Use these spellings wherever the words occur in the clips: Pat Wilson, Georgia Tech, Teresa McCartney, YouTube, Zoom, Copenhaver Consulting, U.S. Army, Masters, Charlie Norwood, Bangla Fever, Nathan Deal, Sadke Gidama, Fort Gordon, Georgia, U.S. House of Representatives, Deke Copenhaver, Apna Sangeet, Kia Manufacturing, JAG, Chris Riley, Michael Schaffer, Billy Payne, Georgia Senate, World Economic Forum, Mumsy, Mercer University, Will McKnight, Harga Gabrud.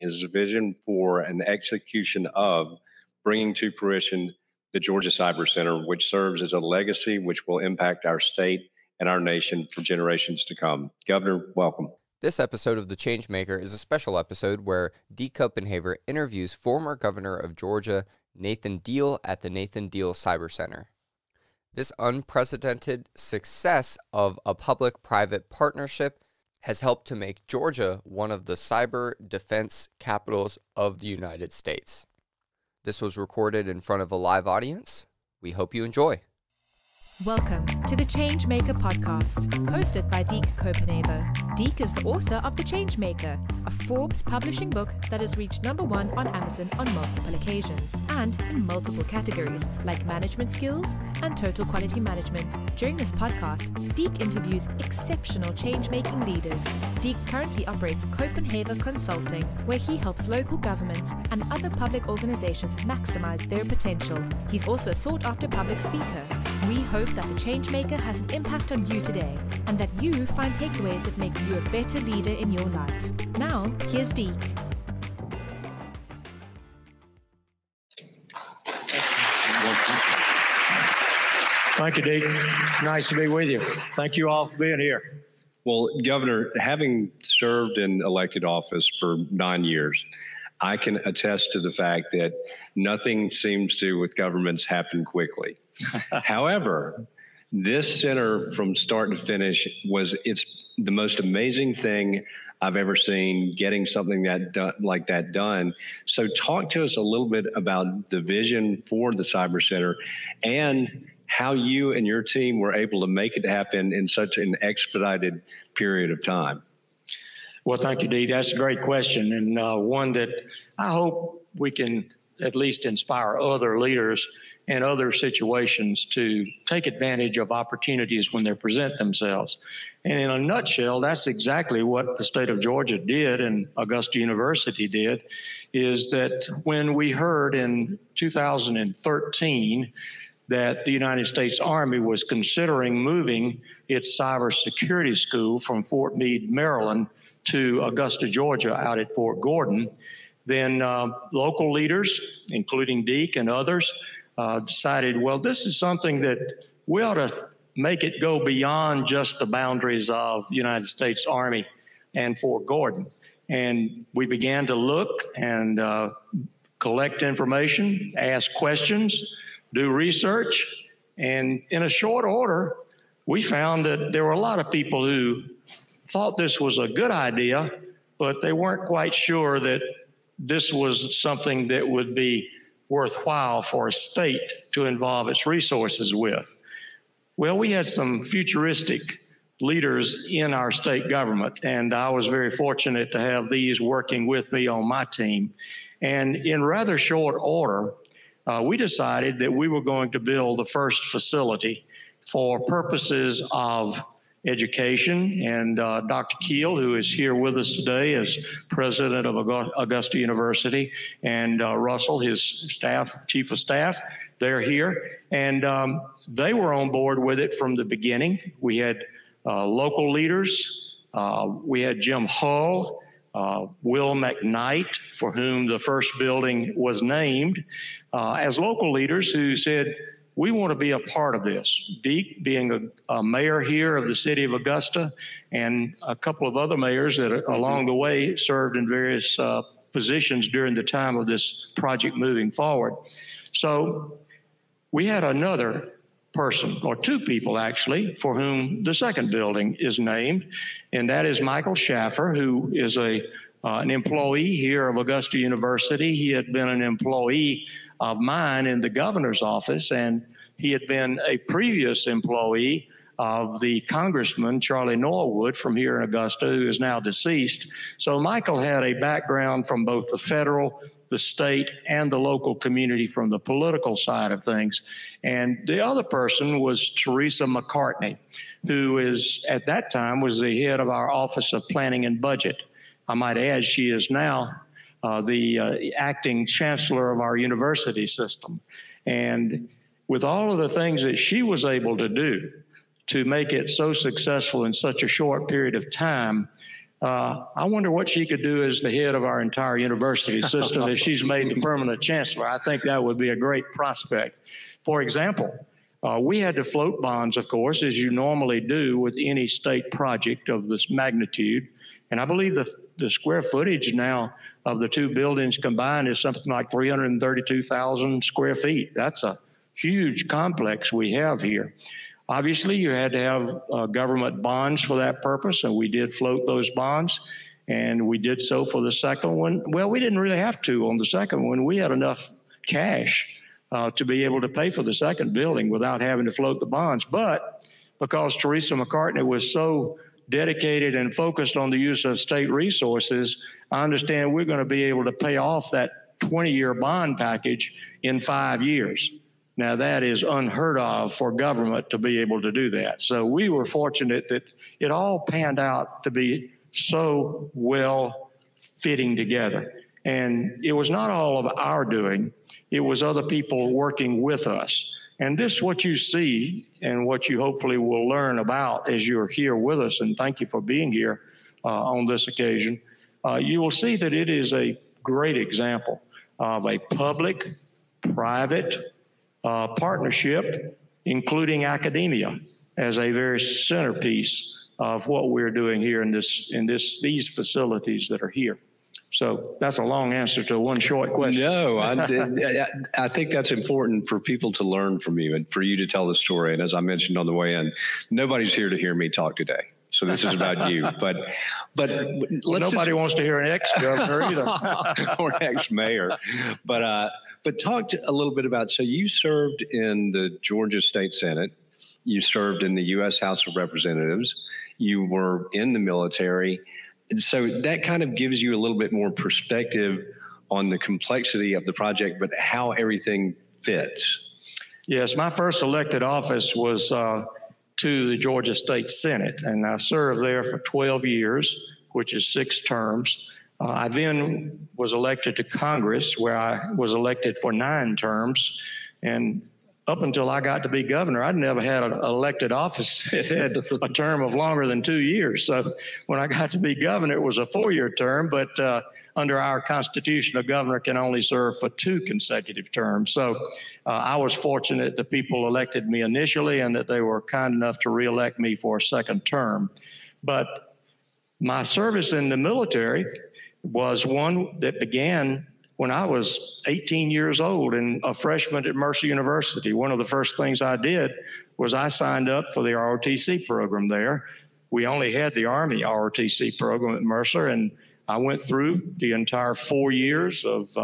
is a vision for an execution of bringing to fruition the Georgia Cyber Center, which serves as a legacy which will impact our state and our nation for generations to come. Governor, welcome. This episode of The Changemaker is a special episode where Deke Copenhaver interviews former governor of Georgia, Nathan Deal, at the Nathan Deal Cyber Center. This unprecedented success of a public-private partnership has helped to make Georgia one of the cyber defense capitals of the United States. This was recorded in front of a live audience. We hope you enjoy. Welcome to the Changemaker podcast, hosted by Deke Copenhaver. Deke is the author of The Changemaker, a Forbes publishing book that has reached #1 on Amazon on multiple occasions and in multiple categories like management skills and total quality management. During this podcast, Deke interviews exceptional change-making leaders. Deke currently operates Copenhaver Consulting, where he helps local governments and other public organizations maximize their potential. He's also a sought-after public speaker. We hope that The Changemaker has an impact on you today and that you find takeaways that make you a better leader in your life. Now, here's Deke. Thank you, Deke. Nice to be with you. Thank you all for being here. Well, Governor, having served in elected office for 9 years, I can attest to the fact that nothing seems to, with governments, happen quickly. However, this center from start to finish it's the most amazing thing I've ever seen, getting something like that done. So talk to us a little bit about the vision for the Cyber Center and how you and your team were able to make it happen in such an expedited period of time. Well, thank you, Dee. That's a great question, and one that I hope we can at least inspire other leaders in other situations to take advantage of opportunities when they present themselves. And in a nutshell, that's exactly what the state of Georgia did and Augusta University did, is that when we heard in 2013 that the United States Army was considering moving its cybersecurity school from Fort Meade, Maryland, to Augusta, Georgia, out at Fort Gordon, then local leaders, including Deke and others, decided, well, this is something that we ought to make it go beyond just the boundaries of the United States Army and Fort Gordon. And we began to look and collect information, ask questions, do research, and in a short order, we found that there were a lot of people who thought this was a good idea, but they weren't quite sure that this was something that would be worthwhile for a state to involve its resources with. Well, we had some futuristic leaders in our state government, and I was very fortunate to have these working with me on my team. And in rather short order, we decided that we were going to build the first facility for purposes of education, and Dr. Keel, who is here with us today as president of Augusta University, and Russell, his staff, chief of staff, they're here, and they were on board with it from the beginning. We had local leaders. We had Jim Hull, Will McKnight, for whom the first building was named, as local leaders who said, we want to be a part of this. Deke, being a mayor here of the city of Augusta, and a couple of other mayors that along the way served in various positions during the time of this project moving forward. So we had another person, or two people actually, for whom the second building is named, and that is Michael Schaffer, who is an employee here of Augusta University. He had been an employee of mine in the governor's office, and he had been a previous employee of the congressman Charlie Norwood from here in Augusta, who is now deceased. So Michael had a background from both the federal, the state, and the local community from the political side of things. And the other person was Teresa McCartney, who is at that time was the head of our Office of Planning and Budget. I might add, she is now the acting chancellor of our university system. And with all of the things that she was able to do to make it so successful in such a short period of time, I wonder what she could do as the head of our entire university system if she's made the permanent chancellor. I think that would be a great prospect. For example, we had to float bonds, of course, as you normally do with any state project of this magnitude. And I believe the square footage now of the two buildings combined is something like 332,000 square feet. That's a huge complex we have here. Obviously, you had to have government bonds for that purpose, and we did float those bonds, and we did so for the second one. Well, we didn't really have to on the second one. We had enough cash to be able to pay for the second building without having to float the bonds. But because Teresa McCartney was so dedicated and focused on the use of state resources, I understand we're going to be able to pay off that 20-year bond package in 5 years. Now, that is unheard of for government to be able to do that. So we were fortunate that it all panned out to be so well fitting together. And it was not all of our doing. It was other people working with us. And this is what you see and what you hopefully will learn about as you're here with us. And thank you for being here on this occasion. You will see that it is a great example of a public-private partnership, including academia, as a very centerpiece of what we're doing here in these facilities that are here. So that's a long answer to one short question. No, I think that's important for people to learn from you and for you to tell the story. And as I mentioned on the way in, nobody's here to hear me talk today. So this is about you, but let's nobody wants to hear an ex-governor either or an ex-mayor. But talk a little bit about, so you served in the Georgia State Senate, you served in the U.S. House of Representatives, you were in the military, and so that kind of gives you a little bit more perspective on the complexity of the project, but how everything fits. Yes, my first elected office was to the Georgia State Senate, and I served there for 12 years, which is 6 terms. I then was elected to Congress, where I was elected for 9 terms. And up until I got to be governor, I'd never had an elected office that had a term of longer than 2 years. So when I got to be governor, it was a 4-year term, but under our Constitution, a governor can only serve for 2 consecutive terms. So I was fortunate that people elected me initially and that they were kind enough to reelect me for a 2nd term. But my service in the military was one that began when I was 18 years old and a freshman at Mercer University. One of the first things I did was I signed up for the ROTC program there. We only had the Army ROTC program at Mercer, and I went through the entire 4 years of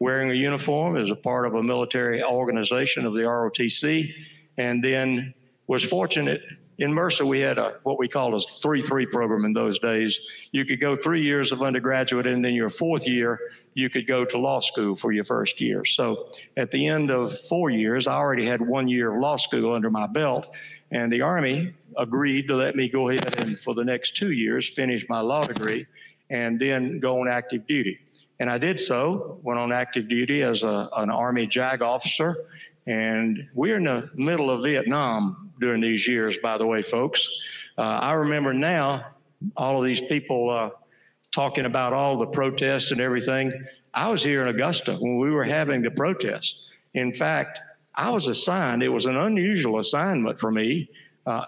wearing a uniform as a part of a military organization of the ROTC, and then was fortunate. In Mercer, we had what we called a 3-3 program in those days. You could go 3 years of undergraduate, and then your 4th year, you could go to law school for your 1st year. So at the end of 4 years, I already had 1 year of law school under my belt, and the Army agreed to let me go ahead and for the next 2 years finish my law degree and then go on active duty. And I did so, went on active duty as an Army JAG officer, and we're in the middle of Vietnam during these years, by the way, folks. I remember now all of these people talking about all the protests and everything. I was here in Augusta when we were having the protests. In fact, I was assigned, it was an unusual assignment for me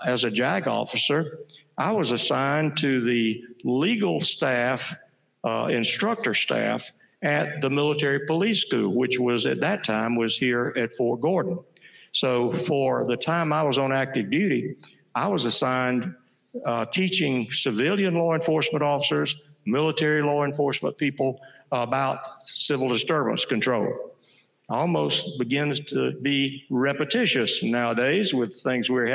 as a JAG officer. I was assigned to the legal staff, instructor staff at the military police school, which was at that time was here at Fort Gordon. So for the time I was on active duty, I was assigned teaching civilian law enforcement officers, military law enforcement people about civil disturbance control. Almost begins to be repetitious nowadays with things we're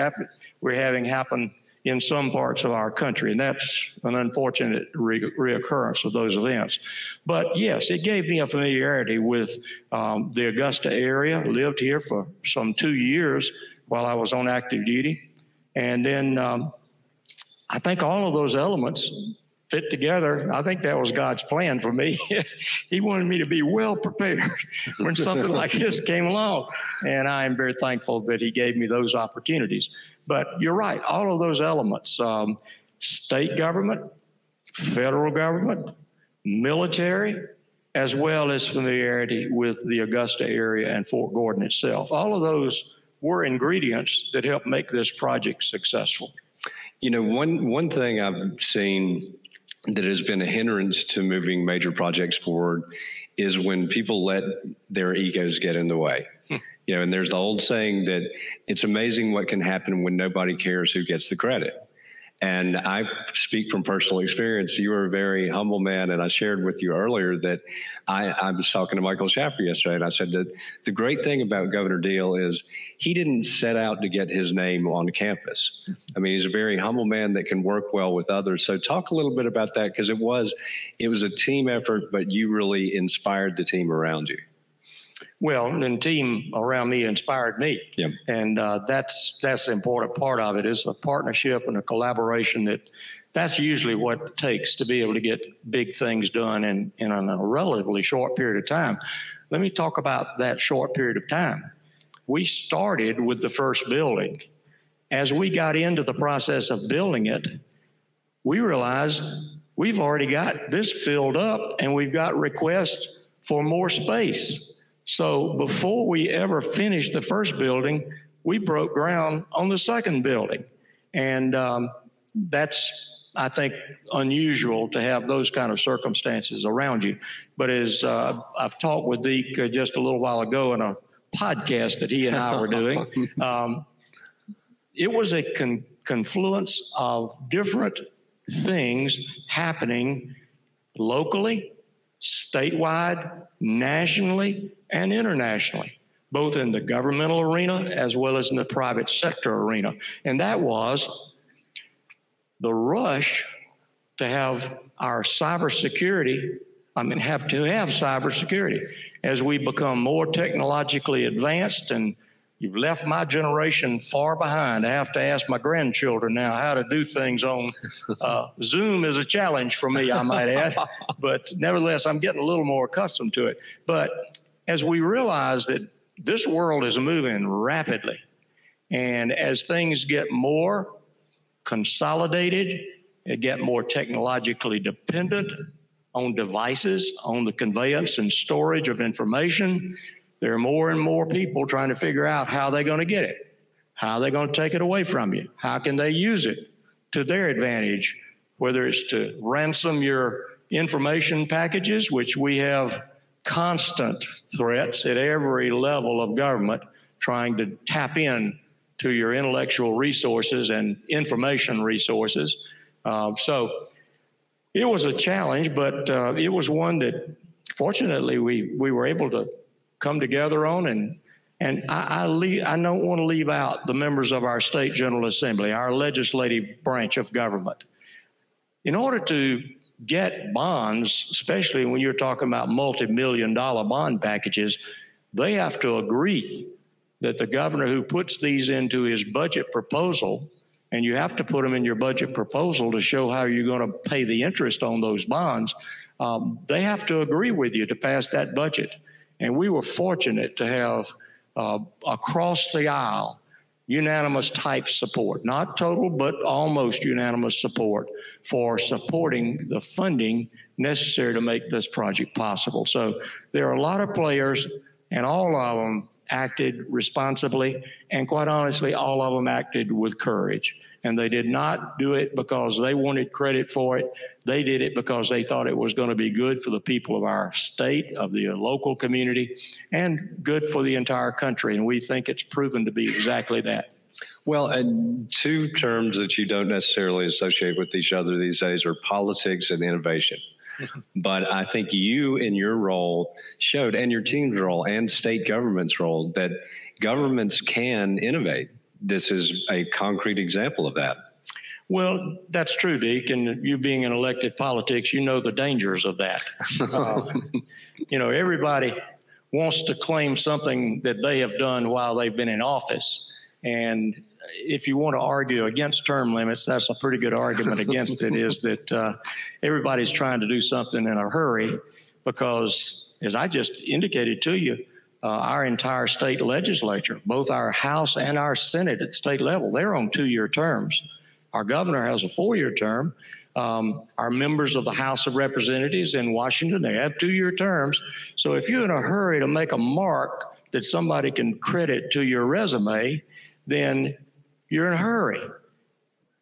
having happen in some parts of our country, and that's an unfortunate reoccurrence of those events. But yes, it gave me a familiarity with the Augusta area. Lived here for some 2 years while I was on active duty. And then I think all of those elements fit together. I think that was God's plan for me. He wanted me to be well prepared when something like this came along. And I am very thankful that he gave me those opportunities. But you're right, all of those elements, state government, federal government, military, as well as familiarity with the Augusta area and Fort Gordon itself. All of those were ingredients that helped make this project successful. You know, one thing I've seen that has been a hindrance to moving major projects forward is when people let their egos get in the way. You know, and there's the old saying that it's amazing what can happen when nobody cares who gets the credit. And I speak from personal experience. You are a very humble man, and I shared with you earlier that I was talking to Michael Schaffer yesterday, and I said that the great thing about Governor Deal is he didn't set out to get his name on campus. I mean, he's a very humble man that can work well with others. So talk a little bit about that, because it was a team effort, but you really inspired the team around you. Well, the team around me inspired me, yeah. And that's the important part of it is a partnership and a collaboration. That's usually what it takes to be able to get big things done in a relatively short period of time. Let me talk about that short period of time. We started with the first building. As we got into the process of building it, we realized we've already got this filled up, and we've got requests for more space. So before we ever finished the first building, we broke ground on the second building. And that's, I think, unusual to have those kind of circumstances around you. But as I've talked with Deke just a little while ago in a podcast that he and I were doing, it was a confluence of different things happening locally, statewide, nationally, and internationally, both in the governmental arena as well as in the private sector arena. And that was the rush to have cybersecurity. As we become more technologically advanced, and you've left my generation far behind. I have to ask my grandchildren now how to do things on Zoom is a challenge for me, I might add. But nevertheless, I'm getting a little more accustomed to it. But as we realize that this world is moving rapidly, and as things get more consolidated, get more technologically dependent on devices, on the conveyance and storage of information, there are more and more people trying to figure out how they're going to get it, how they're going to take it away from you, how can they use it to their advantage, whether it's to ransom your information packages, which we have constant threats at every level of government trying to tap in to your intellectual resources and information resources. So it was a challenge, but it was one that fortunately we were able to come together on, and I don't want to leave out the members of our State General Assembly, our legislative branch of government. In order to get bonds, especially when you're talking about multi-million-dollar bond packages, they have to agree that the governor who puts these into his budget proposal, and you have to put them in your budget proposal to show how you're going to pay the interest on those bonds, they have to agree with you to pass that budget. And we were fortunate to have across the aisle unanimous type support, not total, but almost unanimous support for supporting the funding necessary to make this project possible. So there are a lot of players, and all of them acted responsibly, and quite honestly, all of them acted with courage. And they did not do it because they wanted credit for it. They did it because they thought it was going to be good for the people of our state, of the local community, and good for the entire country. And we think it's proven to be exactly that. Well, and two terms that you don't necessarily associate with each other these days are politics and innovation. But I think you in your role showed, and your team's role and state government's role, that governments can innovate. This is a concrete example of that. Well, that's true, Deke, and you being in elected politics, you know the dangers of that. You know, everybody wants to claim something that they have done while they've been in office. And if you want to argue against term limits, that's a pretty good argument against it, is that everybody's trying to do something in a hurry because, as I just indicated to you, our entire state legislature, both our House and our Senate at the state level, they're on two-year terms. Our governor has a four-year term. are members of the House of Representatives in Washington. They have two-year terms. So if you're in a hurry to make a mark that somebody can credit to your resume, then you're in a hurry.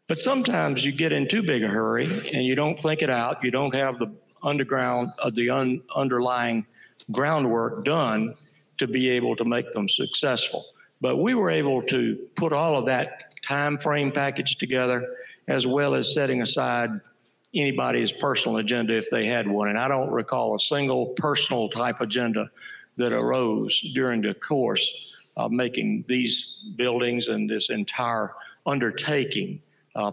But sometimes you get in too big a hurry and you don't think it out. You don't have the underlying groundwork done to be able to make them successful. But we were able to put all of that time frame package together, as well as setting aside anybody's personal agenda if they had one. And I don't recall a single personal type agenda that arose during the course of making these buildings and this entire undertaking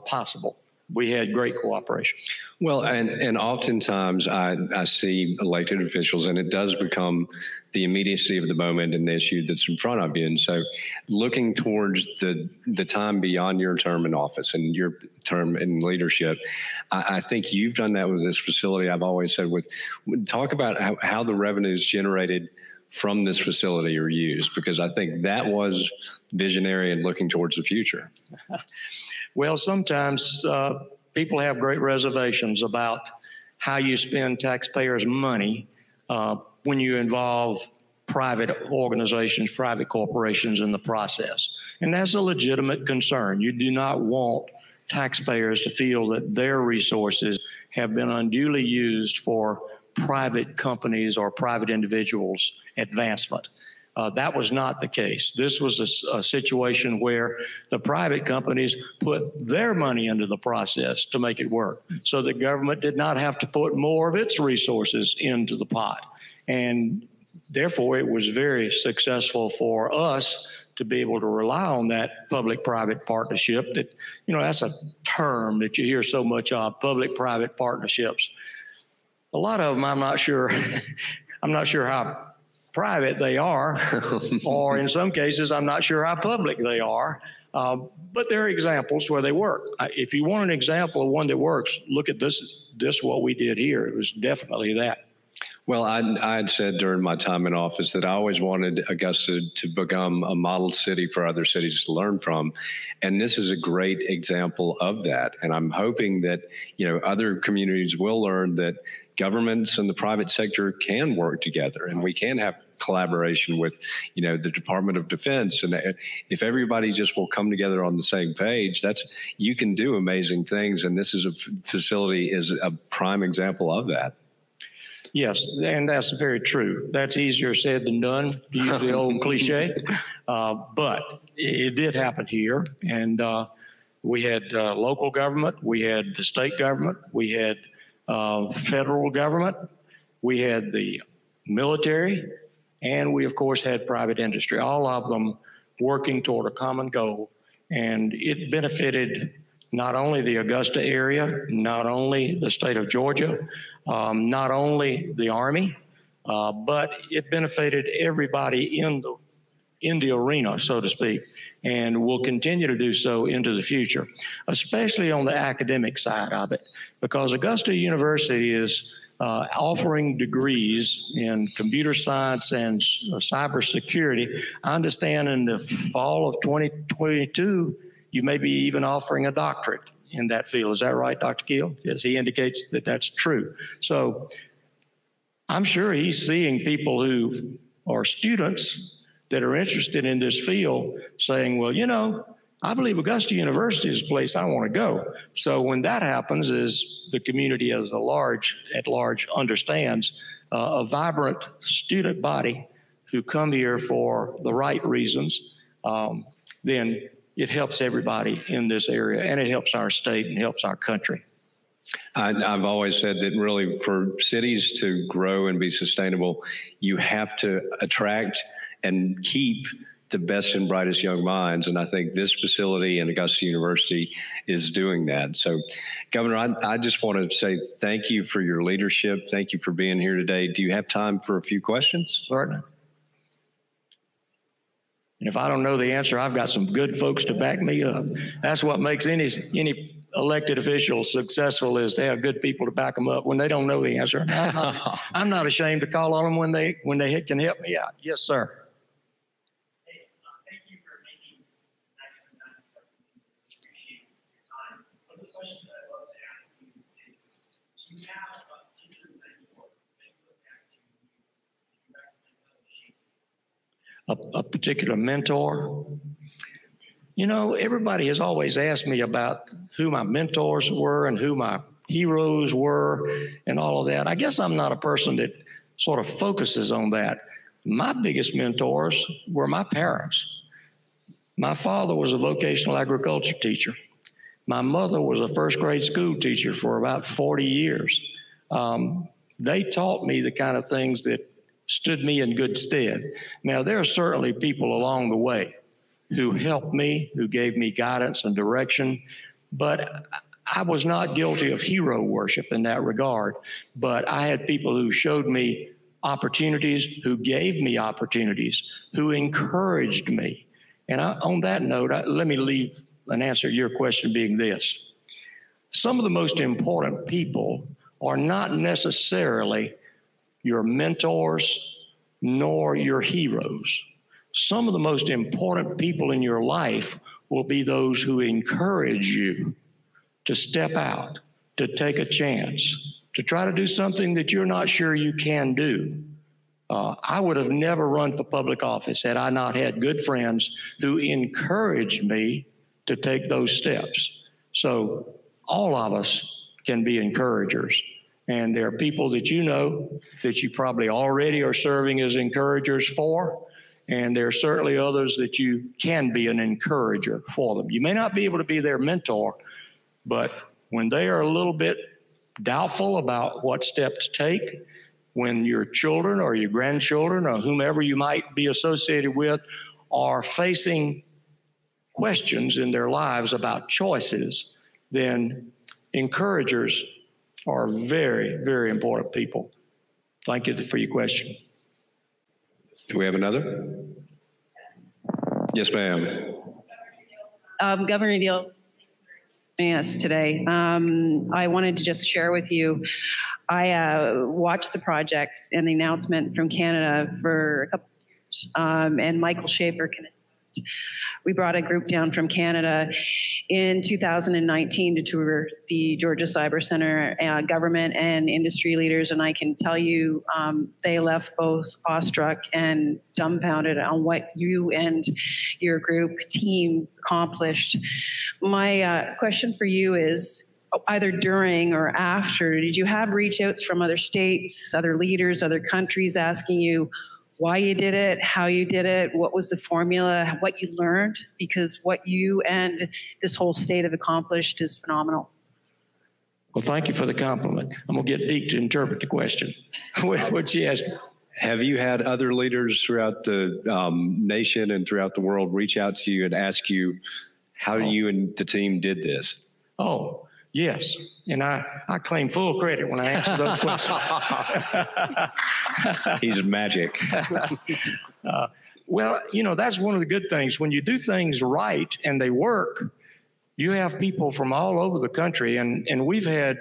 possible. We had great cooperation. Well, and oftentimes I see elected officials, and it does become the immediacy of the moment and the issue that's in front of you. And so looking towards the time beyond your term in office and your term in leadership, I think you've done that with this facility. I've always said, with talk about how the revenue is generated from this facility are used, because I think that was visionary and looking towards the future. Well, sometimes people have great reservations about how you spend taxpayers' money when you involve private organizations, private corporations in the process. And that's a legitimate concern. You do not want taxpayers to feel that their resources have been unduly used for private companies or private individuals' advancement. That was not the case. This was a situation where the private companies put their money into the process to make it work. So the government did not have to put more of its resources into the pot. And therefore, it was very successful for us to be able to rely on that public-private partnership. That, you know, that's a term that you hear so much of, public-private partnerships. A lot of them, I'm not sure how private they are, or in some cases, I'm not sure how public they are, but there are examples where they work. If you want an example of one that works, look at this what we did here. It was definitely that. Well, I had said during my time in office that I always wanted Augusta to become a model city for other cities to learn from. And this is a great example of that. And I'm hoping that, you know, other communities will learn that governments and the private sector can work together, and we can have collaboration with, you know, the Department of Defense. And if everybody just will come together on the same page, you can do amazing things. And this is facility is a prime example of that. Yes, and that's very true. That's easier said than done, to use the old cliche. But it did happen here. And we had local government, we had the state government, we had federal government, we had the military, and we, of course, had private industry, all of them working toward a common goal. And it benefited not only the Augusta area, not only the state of Georgia, not only the Army, but it benefited everybody in the arena, so to speak, and will continue to do so into the future, especially on the academic side of it, because Augusta University is offering degrees in computer science and cybersecurity. I understand in the fall of 2022, you may be even offering a doctorate in that field. Is that right, Dr. Keel? Yes, he indicates that that's true. So I'm sure he's seeing people who are students that are interested in this field saying, well, you know, I believe Augusta University is the place I want to go. So when that happens, is the community as a at large understands a vibrant student body who come here for the right reasons, then it helps everybody in this area, and it helps our state and helps our country. I've always said that really for cities to grow and be sustainable, you have to attract and keep the best and brightest young minds. And I think this facility and Augusta University is doing that. So, Governor, I just want to say thank you for your leadership. Thank you for being here today. Do you have time for a few questions? Certainly. And if I don't know the answer, I've got some good folks to back me up. That's what makes any elected official successful, is they have good people to back them up when they don't know the answer. I'm not ashamed to call on them when they can help me out. Yes, sir. One of the questions that I'd love to ask you is a particular mentor. You know, everybody has always asked me about who my mentors were and who my heroes were and all of that. I guess I'm not a person that sort of focuses on that. My biggest mentors were my parents. My father was a vocational agriculture teacher. My mother was a first grade school teacher for about 40 years. They taught me the kind of things that stood me in good stead. Now, there are certainly people along the way who helped me, who gave me guidance and direction, but I was not guilty of hero worship in that regard. But I had people who showed me opportunities, who gave me opportunities, who encouraged me. And on that note, let me leave an answer to your question being this. Some of the most important people are not necessarily your mentors nor your heroes. Some of the most important people in your life will be those who encourage you to step out, to take a chance, to try to do something that you're not sure you can do. I would have never run for public office had I not had good friends who encouraged me to take those steps. So all of us can be encouragers. And there are people that you know that you probably already are serving as encouragers for. And there are certainly others that you can be an encourager for them. You may not be able to be their mentor, but when they are a little bit doubtful about what step to take, when your children or your grandchildren or whomever you might be associated with are facing questions in their lives about choices, then encouragers are very, very important people. Thank you for your question. Do we have another? Yes, ma'am. Governor Deal, yes, today. I wanted to just share with you, I watched the project and the announcement from Canada for a couple of years, and Michael Schaffer. We brought a group down from Canada in 2019 to tour the Georgia Cyber Center, government and industry leaders, and I can tell you they left both awestruck and dumbfounded on what you and your group team accomplished. My question for you is, either during or after, did you have reach outs from other states, other leaders, other countries asking you why you did it, how you did it, what was the formula, what you learned, because what you and this whole state have accomplished is phenomenal. Well, thank you for the compliment. I'm going to get Deke to interpret the question. What she asked. Have you had other leaders throughout the nation and throughout the world reach out to you and ask you how you and the team did this? Oh, yes. And I claim full credit when I answer those questions. He's magic. Well, you know, that's one of the good things. When you do things right and they work, you have people from all over the country. And we've had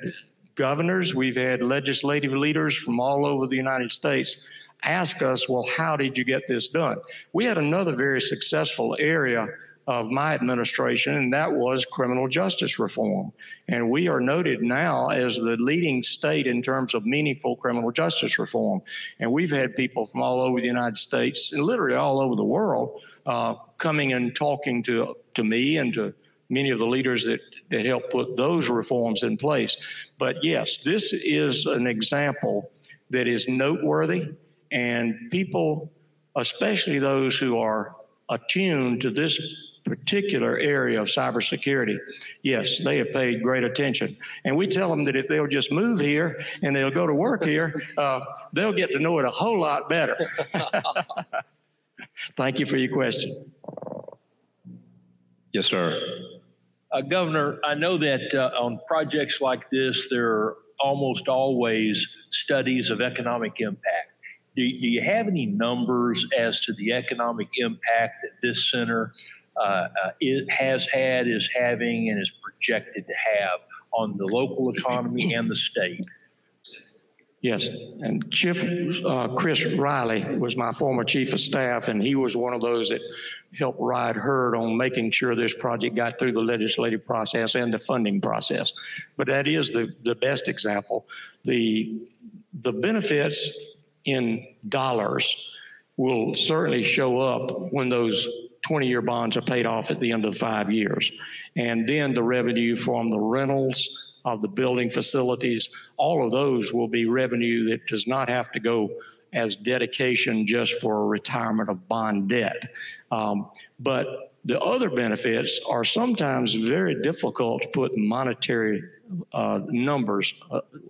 governors, we've had legislative leaders from all over the United States ask us, well, how did you get this done? We had another very successful area of my administration, and that was criminal justice reform. And we are noted now as the leading state in terms of meaningful criminal justice reform. And we've had people from all over the United States and literally all over the world coming and talking to me and to many of the leaders that helped put those reforms in place. But yes, this is an example that is noteworthy, and people, especially those who are attuned to this particular area of cybersecurity, yes, they have paid great attention. And we tell them that if they'll just move here and they'll go to work here, they'll get to know it a whole lot better. Thank you for your question. Yes, sir. Governor, I know that on projects like this, there are almost always studies of economic impact. Do you have any numbers as to the economic impact that this center it has had, is having, and is projected to have on the local economy and the state? Yes, and Chief Chris Riley was my former chief of staff, and he was one of those that helped ride herd on making sure this project got through the legislative process and the funding process. But that is the best example. The benefits in dollars will certainly show up when those 20-year bonds are paid off at the end of 5 years. And then the revenue from the rentals of the building facilities, all of those will be revenue that does not have to go as dedication just for a retirement of bond debt. But the other benefits are sometimes very difficult to put monetary numbers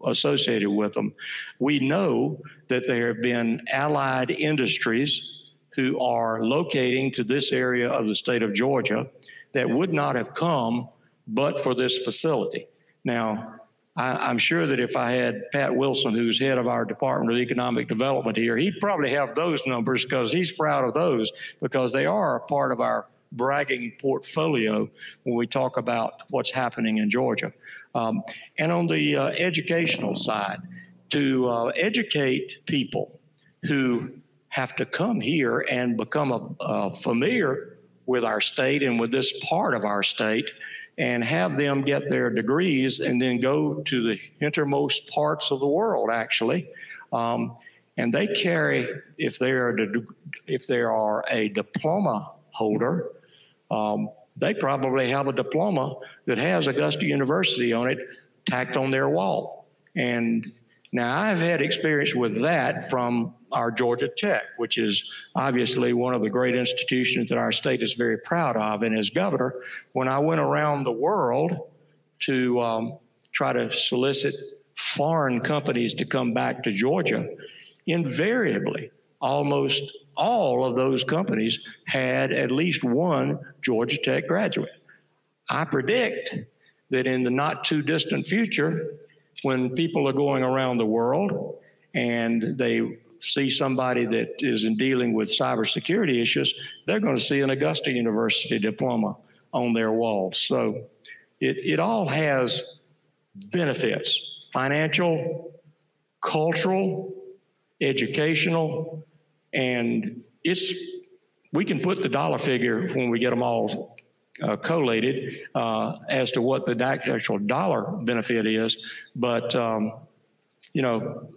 associated with them. We know that there have been allied industries who are locating to this area of the state of Georgia that would not have come but for this facility. Now, I'm sure that if I had Pat Wilson, who's head of our Department of Economic Development here, he'd probably have those numbers because he's proud of those, because they are a part of our bragging portfolio when we talk about what's happening in Georgia. And on the educational side, to educate people who have to come here and become familiar with our state and with this part of our state, and have them get their degrees and then go to the innermost parts of the world, actually. And they carry, if they are a diploma holder, they probably have a diploma that has Augusta University on it tacked on their wall. And now I've had experience with that from our Georgia Tech, which is obviously one of the great institutions that our state is very proud of. And as governor, when I went around the world to try to solicit foreign companies to come back to Georgia, invariably, almost all of those companies had at least one Georgia Tech graduate. I predict that in the not too distant future, when people are going around the world and they see somebody that is in dealing with cybersecurity issues, they're going to see an Augusta University diploma on their walls. So it all has benefits: financial, cultural, educational, and we can put the dollar figure when we get them all collated as to what the actual dollar benefit is. But, you know,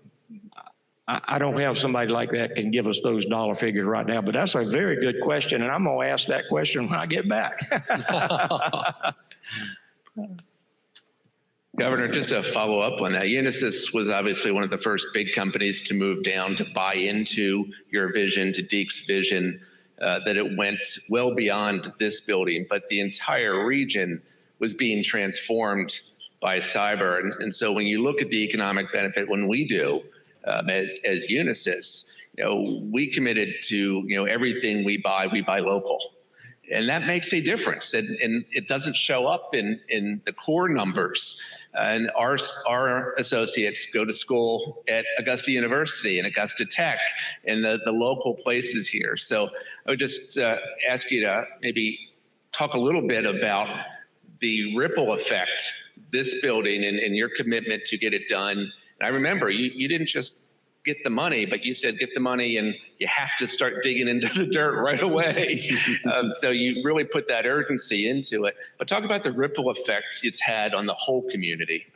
I don't have somebody like that can give us those dollar figures right now, but that's a very good question, and I'm going to ask that question when I get back. Governor, just to follow up on that, Unisys was obviously one of the first big companies to move down, to buy into your vision, to Deke's vision, that it went well beyond this building, but the entire region was being transformed by cyber. And so when you look at the economic benefit, when we do, as Unisys, you know, we committed to, you know, everything we buy local. And that makes a difference. And it doesn't show up in the core numbers. And our associates go to school at Augusta University and Augusta Tech and the local places here. So I would just ask you to maybe talk a little bit about the ripple effect, this building and your commitment to get it done. I remember you didn't just get the money, but you said get the money and you have to start digging into the dirt right away. So you really put that urgency into it. But talk about the ripple effects it's had on the whole community.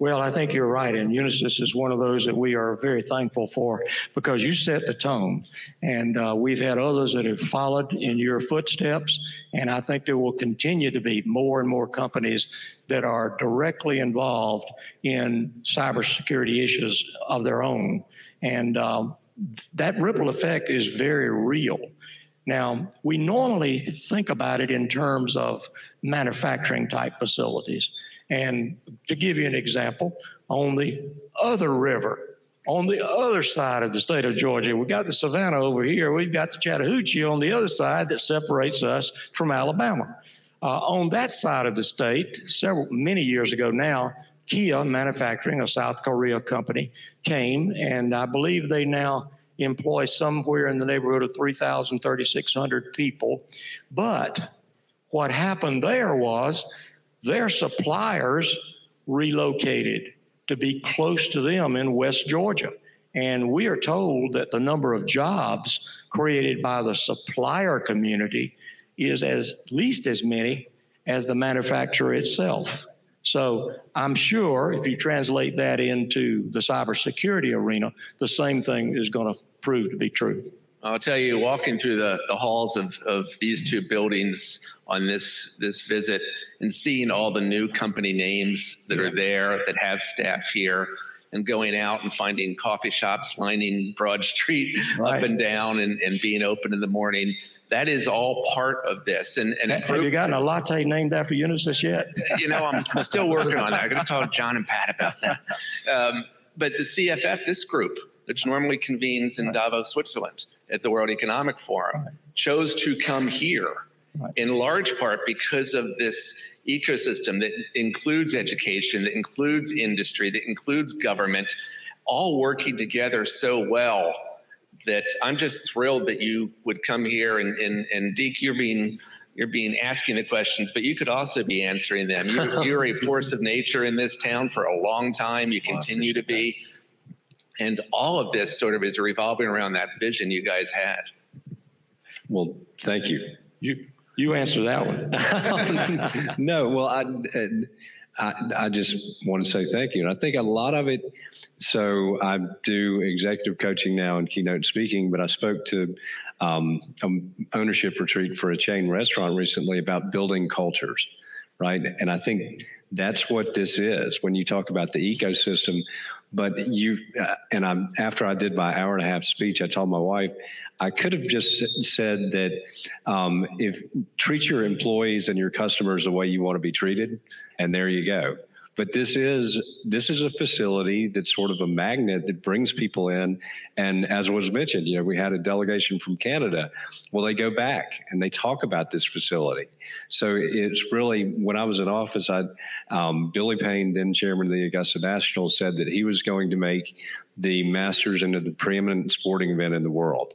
Well, I think you're right, and Unisys is one of those that we are very thankful for, because you set the tone, and we've had others that have followed in your footsteps, and I think there will continue to be more and more companies that are directly involved in cybersecurity issues of their own, and that ripple effect is very real. Now, we normally think about it in terms of manufacturing type facilities. And to give you an example, on the other river, on the other side of the state of Georgia, we've got the Savannah over here, we've got the Chattahoochee on the other side that separates us from Alabama. On that side of the state, many years ago now, Kia Manufacturing, a South Korea company, came, and I believe they now employ somewhere in the neighborhood of 3,000, 3,600 people. But what happened there was, their suppliers relocated to be close to them in West Georgia. And we are told that the number of jobs created by the supplier community is at least as many as the manufacturer itself. So I'm sure if you translate that into the cybersecurity arena, the same thing is going to prove to be true. I'll tell you, walking through the halls of these two buildings on this visit and seeing all the new company names that are there that have staff here, and going out and finding coffee shops lining Broad Street up and down and being open in the morning. That is all part of this. And have you gotten a latte named after Unisys yet? You know, I'm still working on that. I'm going to talk to John and Pat about that. But the CFF, this group, which normally convenes in Davos, Switzerland at the World Economic Forum, chose to come here in large part because of this ecosystem that includes education, that includes industry, that includes government, all working together so well that I'm just thrilled that you would come here and Deke, you're being asking the questions, but you could also be answering them. You're a force of nature in this town for a long time. You continue to be. And all of this sort of is revolving around that vision you guys had. Well, thank you. You answer that one. No, well, I just want to say thank you. And I think a lot of it, so I do executive coaching now and keynote speaking, but I spoke to an ownership retreat for a chain restaurant recently about building cultures, right? And I think that's what this is when you talk about the ecosystem. But you, and after I did my hour-and-a-half speech, I told my wife, I could have just said that if treat your employees and your customers the way you want to be treated, and there you go. But this is a facility that's sort of a magnet that brings people in. And as was mentioned, you know, we had a delegation from Canada. Well, they go back and they talk about this facility. So it's really, when I was in office, Billy Payne, then chairman of the Augusta National, said that he was going to make the Masters into the preeminent sporting event in the world.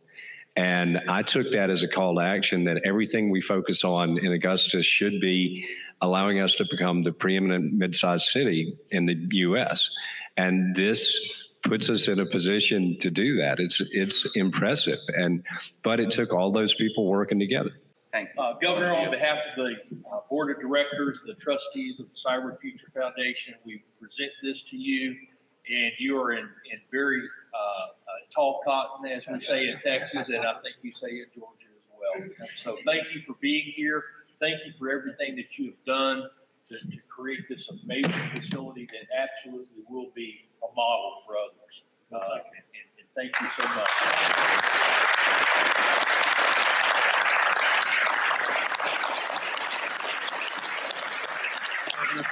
And I took that as a call to action that everything we focus on in Augusta should be allowing us to become the preeminent mid-sized city in the U.S. And this puts us in a position to do that. It's impressive, but it took all those people working together. Thank you. Governor, on behalf of the board of directors, the trustees of the Cyber Future Foundation, we present this to you. And you are in very tall cotton, as we say in Texas, and I think you say in Georgia as well. So thank you for being here. Thank you for everything that you have done to create this amazing facility that absolutely will be a model for others. And thank you so much.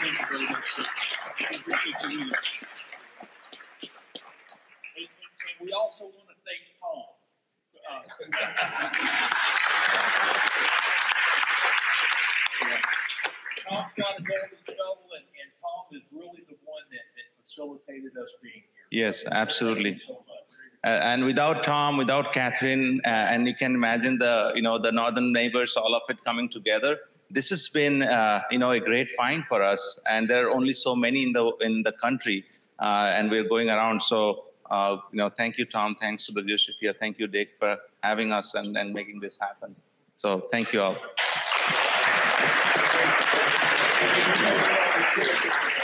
Thank you very much, sir. I appreciate you being here. We also want to thank Tom. Tom's got a golden shovel, and Tom is really the one that facilitated us being here. Yes, absolutely. Thank you so much. And without Tom, without Catherine, and you can imagine the northern neighbors, all of it coming together. This has been a great find for us, and there are only so many in the country, and we're going around so. Thank you, Tom. Thanks to the leadership here. Thank you, Deke, for having us and making this happen. So thank you all.